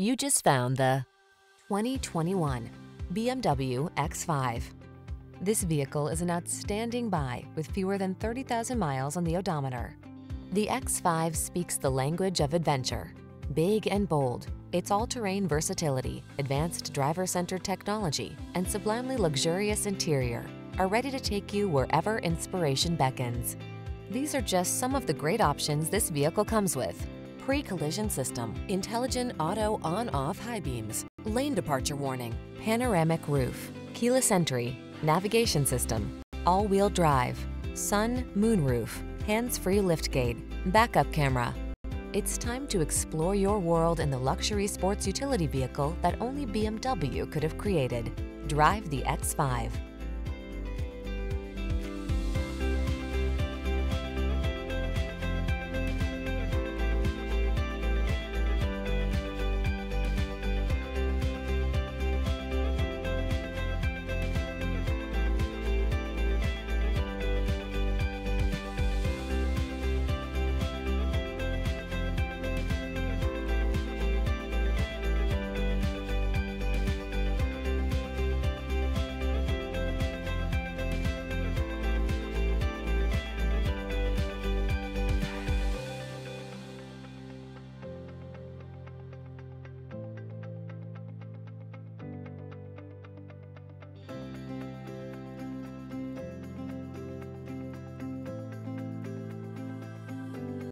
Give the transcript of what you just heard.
You just found the 2021 BMW X5. This vehicle is an outstanding buy with fewer than 30,000 miles on the odometer. The X5 speaks the language of adventure. Big and bold, its all-terrain versatility, advanced driver-centered technology, and sublimely luxurious interior are ready to take you wherever inspiration beckons. These are just some of the great options this vehicle comes with: pre-collision system, intelligent auto on-off high beams, lane departure warning, panoramic roof, keyless entry, navigation system, all-wheel drive, sun, moon roof, hands-free liftgate, backup camera. It's time to explore your world in the luxury sports utility vehicle that only BMW could have created. Drive the X5.